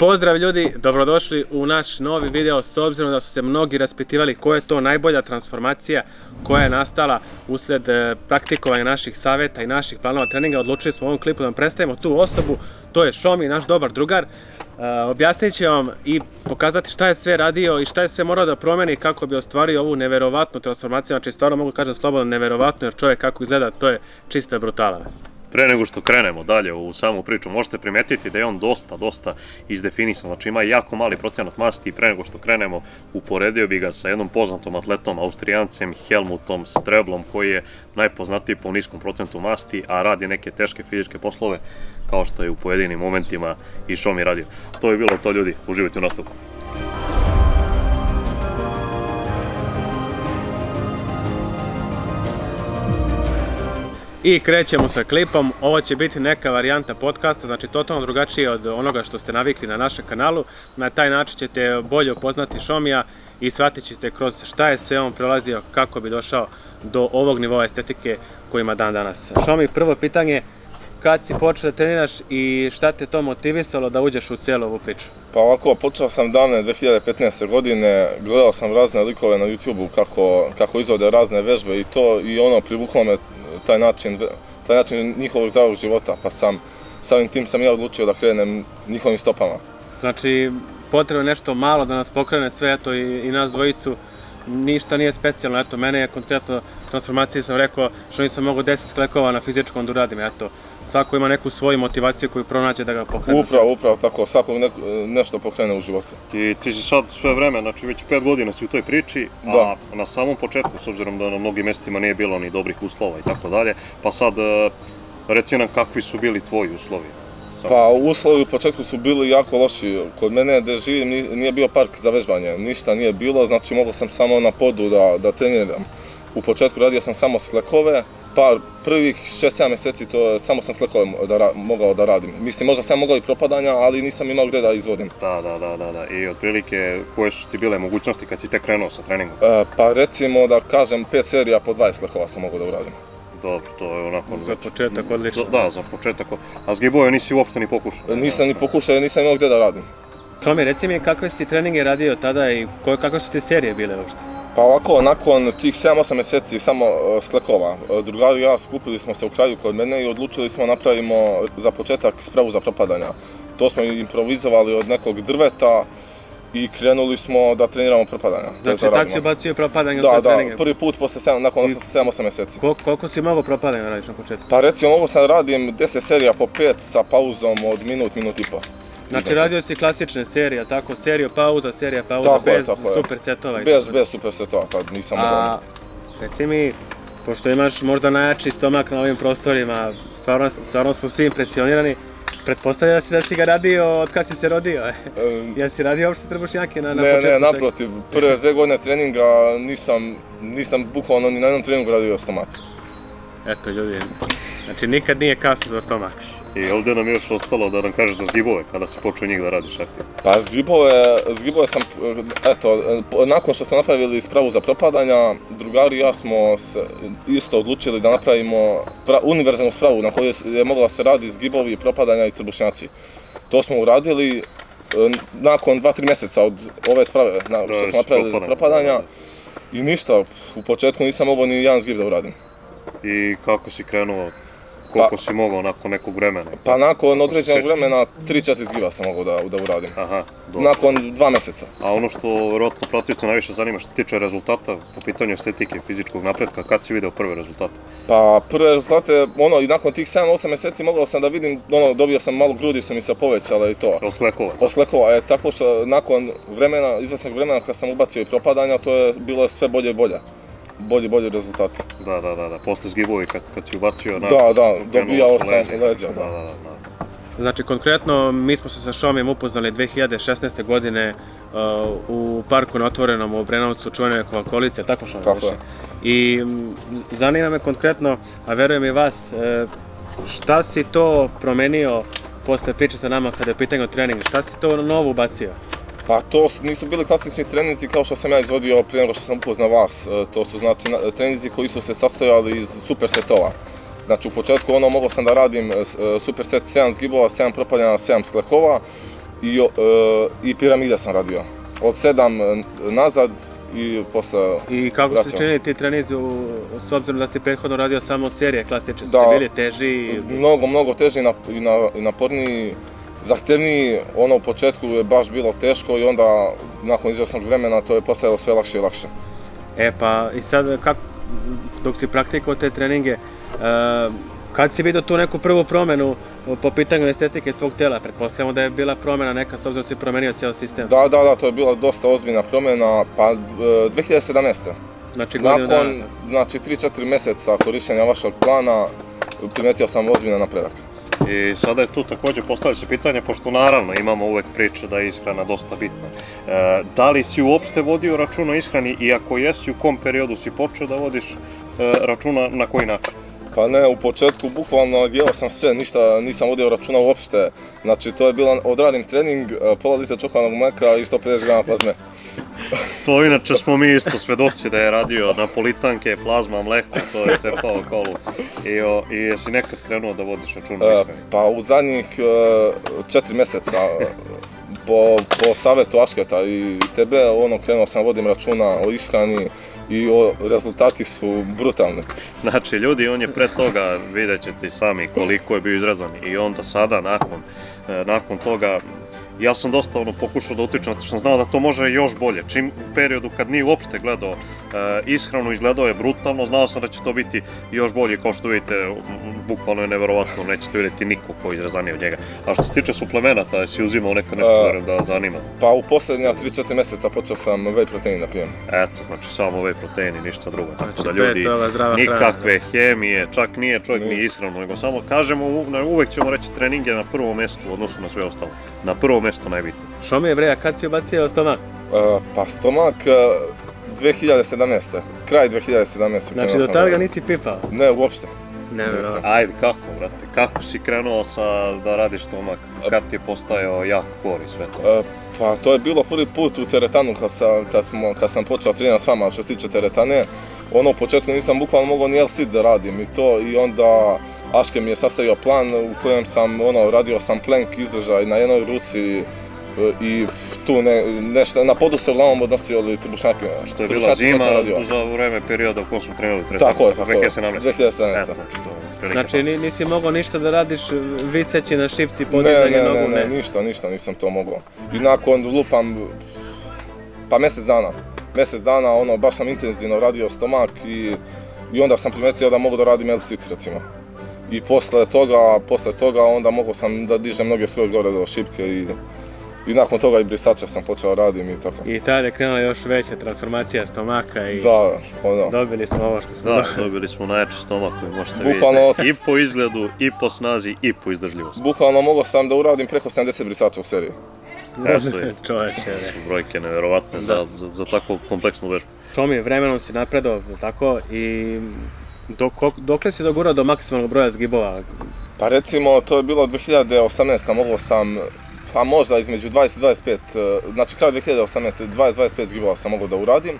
Pozdrav ljudi, dobrodošli u naš novi video. S obzirom da su se mnogi raspitivali koja je to najbolja transformacija koja je nastala uslijed praktikovanja naših savjeta i naših planova treninga, odlučili smo u ovom klipu da vam predstavimo tu osobu. To je Šomi, naš dobar drugar. Objasnit će vam i pokazati šta je sve radio i šta je sve morao da promeni kako bi ostvario ovu neverovatnu transformaciju. Znači stvarno mogu kažem slobodno neverovatno, jer čovjek kako izgleda to je čista brutala. Pre nego što krenemo dalje u samu priču, možete primetiti da je on dosta izdefinisan, znači ima jako mali procenat masti i pre nego što krenemo uporedio bi ga sa jednom poznatom atletom, Austrijancem Helmutom Streblom, koji je najpoznatiji po niskom procentu masti, a radi neke teške fizičke poslove kao što je u pojedinim momentima i Šomi radio. To je bilo to ljudi, uživajte u nastupu. I krećemo sa klipom, ovo će biti neka varijanta podcasta, znači totalno drugačije od onoga što ste navikli na našem kanalu. Na taj način ćete bolje upoznati Šomija i shvatit ćete kroz šta je sve on prelazio kako bi došao do ovog nivoa estetike koji ima dan danas. Šomi, prvo pitanje, kad si počeo da treniraš i šta te to motivisalo da uđeš u cijelu ovu priču? Pa ovako, počeo sam davne 2015. godine, gledao sam razne likove na YouTube-u kako izvode razne vežbe i to, i ono privuklo me taj način njihovog zdravog života, pa sam samim tim sam ja odlučio da krenem njihovim stopama. Znači potrebno je nešto malo da nas pokrene sve, eto i nas dvojicu, ništa nije specijalno, eto mene je konkretno transformaciji sam rekao što nisam mogao 10 sklekova na fizičkom da uradim, eto svako ima neku svoju motivaciju koju pronađe da ga pokrene. Upravo tako, svako nešto pokrene u životu. I ti si sad sve vreme, znači već 5 godina si u toj priči, a na samom početku, s obzirom da na mnogim mjestima nije bilo ni dobrih uslova i tako dalje, pa sad reci nam kakvi su bili tvoji uslovi? Pa uslovi u početku su bili jako loši, kod mene gdje živim nije bio park za vežbanje, ništa nije bilo, znači mogao sam samo na podu da treniram. U početku radio sam samo slekove, pa prvih 6-7 mjeseci samo sam slekove mogao da radim. Mislim, možda sam mogao i propadanja, ali nisam imao gdje da izvodim. Da, i otprilike koje su ti bile mogućnosti kad si te krenuo sa treningom? Pa recimo da kažem 5 serija po 20 slekova sam mogao da uradim. Dobro, to je onako... Za početak odlično. Da, za početak. A zgiboje nisi uopšte ni pokušao? Nisam ni pokušao jer nisam imao gdje da radim. Šomi, reci mi kakve si treninge radio tada i kakve su ti serije bile uopšte? Pa ovako, nakon tih 7-8 mjeseci samo slekova, drugari i ja skupili smo se u kraju kod mene i odlučili smo napravimo za početak spravu za propadanja. To smo improvizovali od nekog drveta i krenuli smo da treniramo propadanja. Znači tako si bacio propadanje u svoje treninge? Da, prvi put nakon 7-8 mjeseci. Koliko si mogao propadanja raditi na početku? Pa recimo ovo sam radim 10 serija po 5 sa pauzom od minut i pol. Znači radio si klasične serije, tako? Serija pauza, bez super setova i tako? Bez super setova, kad nisam mogao. Reci mi, pošto imaš možda najjači stomak na ovim prostorima, stvarno smo svi impresionirani, pretpostavljam da si ga radio od kad si se rodio, jesi radio uopšte trbušnjake na početku? Ne, naprotiv, prve 2 godine treninga nisam bukvalno ni na jednom treningu radio stomak. Eto ljudi, znači nikad nije kasno za stomak. I ovdje nam je još ostalo da nam kažeš za zgibove, kada si počeo njih da radiš aktivno. Pa zgibove sam, eto, nakon što smo napravili spravu za propadanja, drugari i ja smo isto odlučili da napravimo univerzalnu spravu na kojoj je mogla se raditi zgibovi, propadanja i trbušnjaci. To smo uradili nakon 2-3 mjeseca od ove sprave što smo napravili za propadanja i ništa, u početku nisam mogao ni jedan zgib da uradim. I kako si krenuo? Koliko si mogao nakon nekog vremena? Pa nakon određenog vremena 3-4 zgiba sam mogao da uradim. Nakon 2 mjeseca. A ono što vjerojatno pratioce najviše zanima što se tiče rezultata po pitanju estetike i fizičkog napretka, kad si video prve rezultate? Pa prve rezultate, ono i nakon tih 7-8 mjeseci mogao sam da vidim, ono dobio sam malo grudi su mi se povećale i to. Oslekova? Oslekova, tako što nakon vremena, izvesnog vremena kad sam ubacio i propadanja, to je bilo sve bolje i bolje. Bolji rezultati. Da, posle zgibovi kad si ubacio... Da, dobijao sam leđa. Znači, konkretno, mi smo se sa Šomijem upoznali 2016. godine u parku na otvorenom u Obrenovcu, čuvenoj okolici, tako što nam više. I zanima me konkretno, a verujem i vas, šta si to promenio posle priče sa nama kada je pitanje o treningu? Šta si to novo ubacio? Pa to nisu bili klasični treninzi kao što sam ja izvodio prije nego što sam upoznao vas. To su znači treninzi koji su se sastojali iz super setova. Znači u početku ono mogao sam da radim super set 7 zgibova, 7 propadanja, 7 sklekova. i piramida sam radio. Od 7 nazad i posle... I kako su činili ti trenizi, s obzirom da si prethodno radio samo serije klasične, ste bili teži? Mnogo teži i naporniji, zahtevniji. Ono u početku je baš bilo teško i onda nakon izvjesnog vremena to je postajalo sve lakše i lakše. E pa i sad dok si praktikao te treninge, kad si vidio tu neku prvu promenu po pitanju estetike tvog tela? Pretpostavljamo da je bila promena neka, s obzirom da si promenio cijel sistem. Da, to je bila dosta ozbiljna promena, pa 2017. Znači godinu dana? Znači 3-4 mjeseca korištenja vašeg plana primetio sam ozbiljan napredak. I sada je tu također postavljajuće pitanje, pošto naravno imamo uvek priče da je ishrana dosta bitna. Da li si uopšte vodio računa o ishrani i ako jesi, u kom periodu si počeo da vodiš računa, na koji način? Pa ne, u početku bukvalno jeo sam sve, ništa nisam vodio računa uopšte. Znači to je bilo odradim trening, pola litre čokoladnog mleka i 150 grama plazme. To inače smo mi isto svedoci da je radio napolitanke, plazma, mleko, to je cepao kolu. I jesi nekad krenuo da vodiš računa o ishrani? Pa u zadnjih 4 mjeseca, po savjetu Ašketa i tebe, krenuo sam vodim računa o ishrani i rezultati su brutalni. Znači ljudi, on je pre toga, vidjet ćete i sami koliko je bio izrezan, i onda sada nakon toga ja sam dosta pokušao da utičem, zato što sam znao da to može još bolje. Čim u periodu kad nije uopšte gledao ishranu, izgledao je brutalno, znao sam da će to biti još bolje. Kao što vidite, bukvalno je nevjerovatno, nećete vidjeti niko koji je izrezaniji od njega. A što se tiče suplemenata, jesi uzimao neko nešto, verujem da vas zanima? Pa u posljednja 3-4 mjeseca počeo sam whey protein da pijem. Eto, znači samo whey protein i ništa drugo. Tako da ljudi, nikakve hemije, čak nije čovjek ni ishranu, nego samo kažemo, uvek ćemo reći trening je na prvom mjestu u odnosu na sve ostalo. Na prvo mjesto najbitno. Šomi je bre, a kad si ubacio stomak? Pa stomak 2017. Kraj 2017. Znači do tada ga nisi pipao? Ne, uopšte. Ajde, kako brate, kako si krenuo da radiš stomak? Kad ti je postajao jak kor i sve to? Pa to je bilo prvi put u teretanu kad sam počeo trenirati s vama što se tiče teretane. U početku nisam bukvalno mogao ni LC da radim i to, i onda Aške mi je sastavio plan u kojem sam radio sam plank izdržaj na jednoj ruci i tu nešto, na podu se uglavnom odnosio ili trbušnjaki. Što je bila zima za vreme perioda u kojem smo trenirali trećan. Tako je. 2017. Znači nisi mogao ništa da radiš viseći na šipci, podizanje nogu? Ne, ništa nisam to mogao. I nakon lupam, pa mjesec dana baš sam intenzivno radio stomak i onda sam primetio da mogu da radim L-sit recimo. I posle toga onda mogao sam da dižem noge skroz gore do šipke i nakon toga i brisača sam počeo radim i tako. I tada je krenula još veća transformacija stomaka i dobili smo ovo što smo dobili. Da, dobili smo najjači stomak koji možete vidjeti i po izgledu, i po snazi, i po izdržljivosti. Bukvalno mogao sam da uradim preko 70 brisača u seriji. Eto je, to su brojke nevjerovatne za tako kompleksnu vežbu. Šomi, vremenom si napredao tako i... Dokle si dogurao do maksimalnog broja zgibova? Pa recimo to je bilo 2018. Mogao sam, pa možda između 20-25, znači kraj 2018. 20-25 zgibova sam mogao da uradim.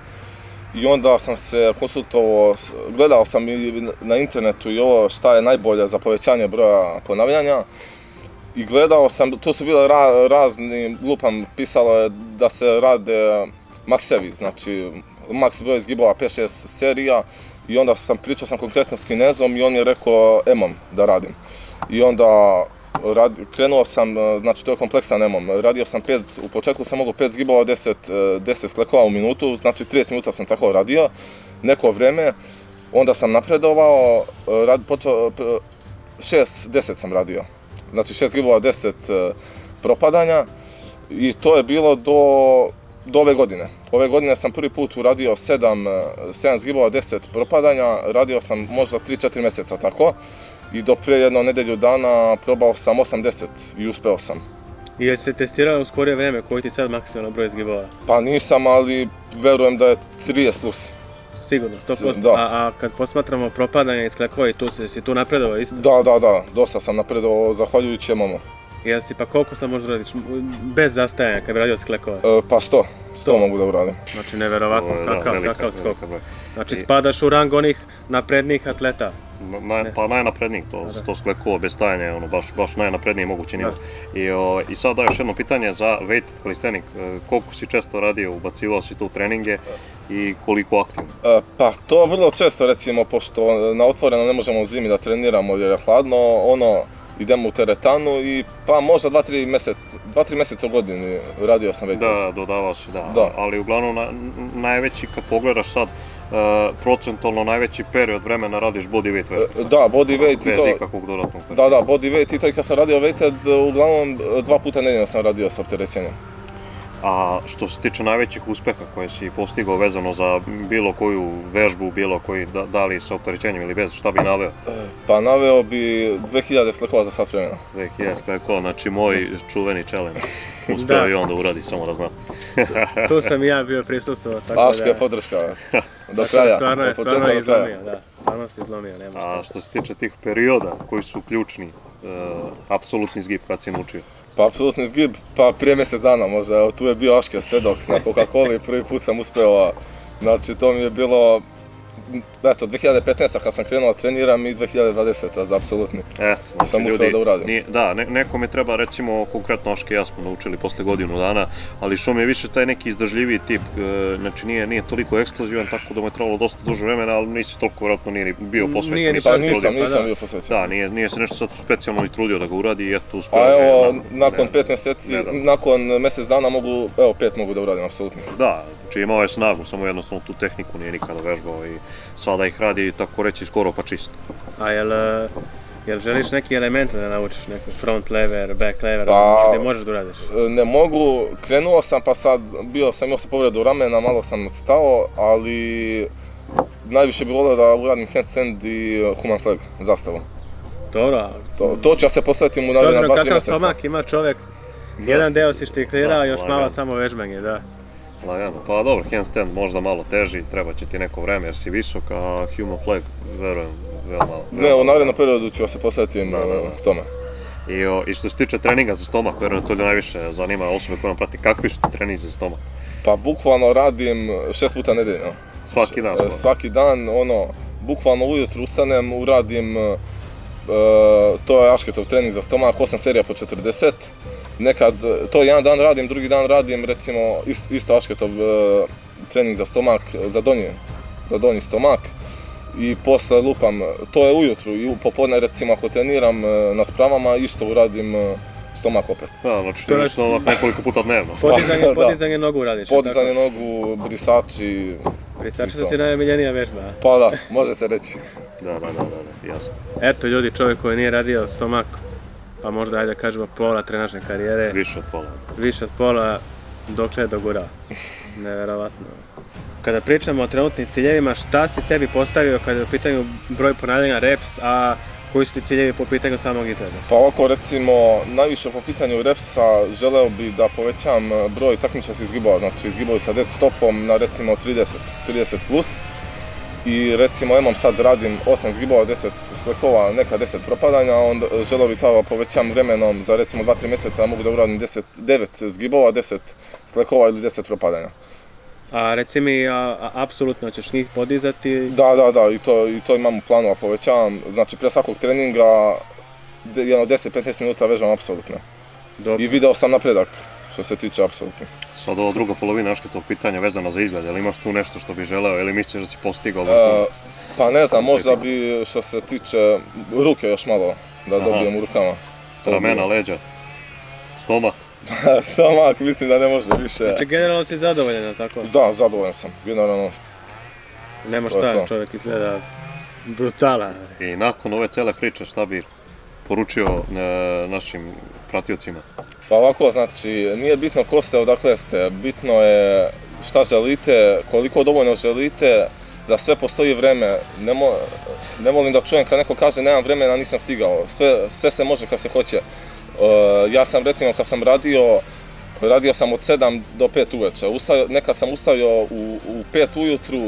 I onda sam se konsultovao, gledao sam i na internetu i ovo šta je najbolje za povećanje broja ponavljanja. I gledao sam, tu su bile razni, lupam, pisalo je da se rade maksevi, znači maks broj zgibova 5-6 serija. I onda pričao sam konkretno s Kinezom i on je rekao EMOM da radim. I onda krenuo sam, znači to je kompleksan EMOM, radio sam 5, u početku sam mogao 5 zgibova, 10 sklekova u minutu, znači 30 minuta sam tako radio, neko vreme. Onda sam napredovao, 6-10 sam radio, znači 6 zgibova, 10 propadanja i to je bilo do ove godine. Ove godine sam prvi put uradio 7 zgibova, 10 propadanja, radio sam možda 3-4 mjeseca tako i do prije jedno nedelju dana probao sam 8-10 i uspeo sam. I jesi se testirao u skorije vreme, koji ti sad maksimalno broj zgibova? Pa nisam, ali verujem da je 30 plus. Sigurno, 100%. A kad posmatramo propadanje iz klekova, si tu napredovao isto? Da, dosta sam napredovao, zahvaljujući EMOM-u. Jesi, pa koliko sam možda radiš? Bez zastajanja, kad bi radio sklekova? Pa 100 mogu da uradim. Znači, nevjerovatno, kakav skok. Znači, spadaš u rang onih naprednijih atleta. Pa najnaprednijih, to sklekova bez stajanja je baš najnapredniji mogući nivo. I sad da još jedno pitanje za weighted calisthenic. Koliko si često radio, ubacivao si tu treninge i koliko aktivno? Pa to vrlo često, recimo, pošto na otvoreno ne možemo u zimi da treniramo jer je hladno, ono, idemo u teretanu i pa možda 2-3 mjeseca u godini radio sam već. Da, dodavao si, da. Ali uglavnom najveći, kad pogledaš sad, procentalno najveći period vremena radiš bodyweight weight. Da, bodyweight i to. Bez ikakvog dodatnog. Da, bodyweight i to i kad sam radio weighted, uglavnom 2 puta nedeljno sam radio sa opterećenjem. A što se tiče najvećih uspeha koje si postigao vezano za bilo koju vežbu, bilo koji, da li sa opterećenjem ili bez, šta bi naveo? Pa naveo bi 2000 slekova za sat vremena. 2000 slekova, znači moj čuveni challenge. Uspeo i onda uradi, samo da znate. Tu sam i ja bio prisustuo, tako da... Aške je podrškao, do kraja. Stvarno je izlomio, da. Stvarno se izlomio, nema šta. A što se tiče tih perioda koji su ključni, apsolutni zgib kad si naučio? Pa apsolutni zgib, pa prije mjesec dana možda, tu je bio Aške svedok na Coca-Coli, prvi put sam uspeo, znači to mi je bilo, eto, 2015. kad sam krenuo treniram i 2020. za apsolutni, sam uspeo da uradim. Da, nekom je treba, recimo, konkretno Aške i ja smo naučili posle godinu dana, ali Šomi je više taj neki izdržljiviji tip, znači nije toliko eksplozivan, tako da mu je trebalo dosta duže vremena, ali nisi toliko vjerojatno nije bio posvećen. Pa nisam bio posvećen. Da, nije se nešto sad specijalno i trudio da ga uradi i eto uspeo. A evo, nakon mjesec dana mogu, evo 5 mogu da uradim, apsolutni. Da, znači imao je snagu, samo jednostavno tu tehniku nije nikada vežbao i sada ih radi, tako reći, skoro pa čisto. A jel želiš neki element da naučiš, neko front lever, back lever, gdje možeš da uradiš? Ne mogu, krenuo sam pa sad, imao sam povredu ramena, malo sam stao, ali najviše bi volio da uradim handstand i human flag, zastavu. Dobro. To ću ja se posvetim u naredna 2-3 mjeseca. S obzirom kakav stomak ima čovjek, jedan deo si štiklirao, još malo samo vežbanje, da. Pa dobro, handstand možda malo teži, treba će ti neko vreme jer si visok, a human flag, verujem, veoma... Ne, u narednom periodu ću vas se posvetiti tome. I što se tiče treninga za stomak, verujem to je najviše zanima osobe koje nam prati, kakvi su ti treninzi za stomak? Pa bukvalno radim 6 puta nedeljno. Svaki dan? Svaki dan, ono, bukvalno ujutru ustanem, uradim, to je Ašketov trening za stomak, 8 serija po 40. Nekad, to jedan dan radim, drugi dan radim, recimo, isto Ašketov trening za stomak, za donji stomak i posle lupam, to je ujutru i popodne, recimo, ako treniram na spravama, isto uradim stomak opet. Da, znači to je stomak nekoliko puta dnevno. Podizanje nogu radiš? Podizanje nogu, brisači... Brisači su ti najomiljenija vežba? Pa da, može se reći. Da, jasno. Eto ljudi, čovjek koji nije radio stomak, pa možda, ajde da kažemo, pola trenažne karijere. Više od pola. Više od pola, dokle je dogurao. Neverovatno. Kada pričamo o trenutnim ciljevima, šta si sebi postavio kada je u pitanju broj ponavljanja reps, a koji su ti ciljevi po pitanju samog izrada? Pa ovako, recimo, najviše po pitanju repsa želeo bi da povećam broj takmičarskih izgibova, znači izgibovi sa dead stopom na recimo 30+. I recimo imam sad radim 8 zgibova, 10 slekova, neka 10 propadanja, onda želeo bi to povećam vremenom za recimo 2-3 mjeseca, mogu da uradim 9 zgibova, 10 slekova ili 10 propadanja. A reci mi, apsolutno ćeš njih podizati? Da, i to imam u planu, a povećavam, znači pre svakog treninga, jedno 10-15 minuta vežbam apsolutno. I video sam napredak. Što se tiče apsolutno. Sad ovo druga polovina Ašketov pitanja vezana za izgled, ali imaš tu nešto što bi želeo ili misliš da si postigao? Pa ne znam, možda bi što se tiče ruke još malo, da dobijem u rukama. Ramena, leđa, stomak? Stomak, mislim da ne može više. Znači generalno si zadovoljen, tako? Da, zadovoljen sam, generalno. Nema šta, čovjek izgleda brutalan. I nakon ove cele priče šta bi poručio našim pratiocima? Pa ovako, znači, nije bitno ko ste, odakle ste, bitno je šta želite, koliko dovoljno želite, za sve postoji vreme. Ne volim da čujem kad neko kaže nemam vremena, nisam stigao, sve se može kad se hoće. Ja sam recimo kad sam radio sam od 7 do 5 uveče, nekad sam ustavio u 5 ujutru,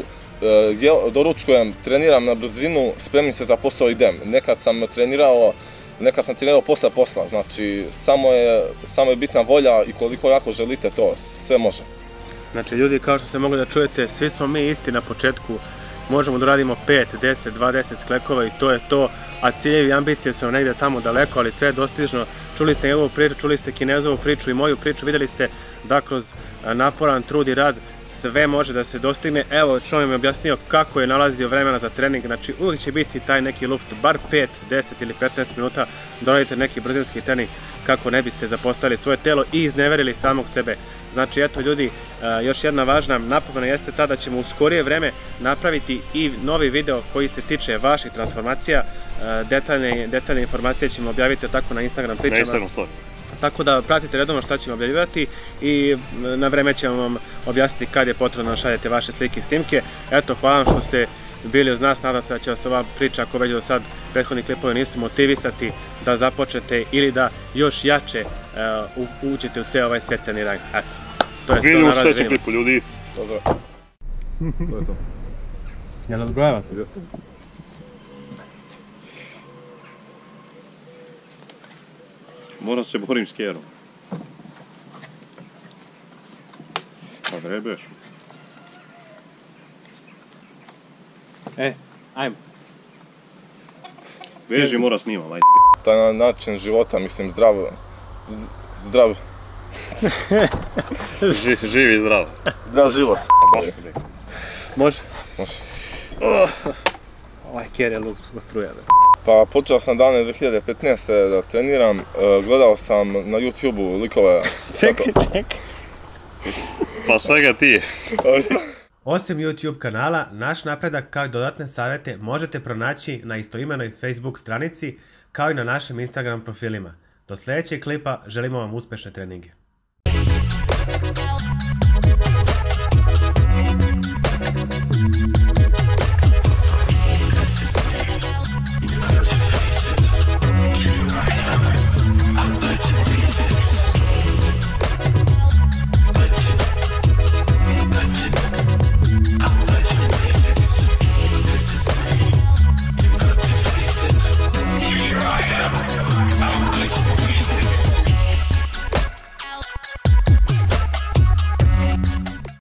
doručkujem, treniram na brzinu, spremim se za posao, idem. Nekad sam trenirao Neka sam ti rekao posla, znači samo je bitna volja i koliko jako želite to, sve može. Znači ljudi, kao što ste mogli da čujete, svi smo mi isti na početku, možemo da radimo 5, 10, 20 sklekova i to je to, a ciljevi i ambicije su negdje tamo daleko, ali sve je dostižno. Čuli ste njegovu priču, čuli ste Kinezovu priču i moju priču, vidjeli ste da kroz naporan trud i rad sve može da se dostigne. Evo, Šomi mi je objasnio kako je nalazio vremena za trening, znači uvijek će biti taj neki luft, bar 5, 10 ili 15 minuta da radite neki brzinski trening kako ne biste zapostavili svoje telo i izneverili samog sebe. Znači eto ljudi, još jedna važna napomena jeste ta da ćemo u skorije vreme napraviti i novi video koji se tiče vaših transformacija. Detaljne informacije ćemo objaviti tako na Instagram pričama. Na Instagram story. Tako da pratite redovno šta ćemo objavljivati i na vreme ćemo vam objasniti kad je potrebno da šaljete vaše slike i snimke. Eto, hvala vam što ste bili uz nas, nadam se da će vas ova priča, ako već do sad prethodni klipovi nisu, motivisati da započnete ili da još jače uđete u ceo ovaj svetlani rang. Eto, to je to, vidimo u sljedećem klipu, ljudi. Pozdrav. To je to. Jel odbrojavate? Jesam. Moram se borim s kerom. Pa vrebeš mi. E, ajmo. Veži, mora snimam, ajde. Taj način života, mislim, zdrav. Živi zdrav. Zdrav život. Može? Može. Ovaj ker je luk, struja. Pa počeo sam davne 2015. da treniram, gledao sam na YouTube-u likove... Čekaj. Pa šta ga ti je? Osim YouTube kanala, naš napredak kao i dodatne savjete možete pronaći na istoimenoj Facebook stranici kao i na našim Instagram profilima. Do sljedećeg klipa želimo vam uspješne treninge.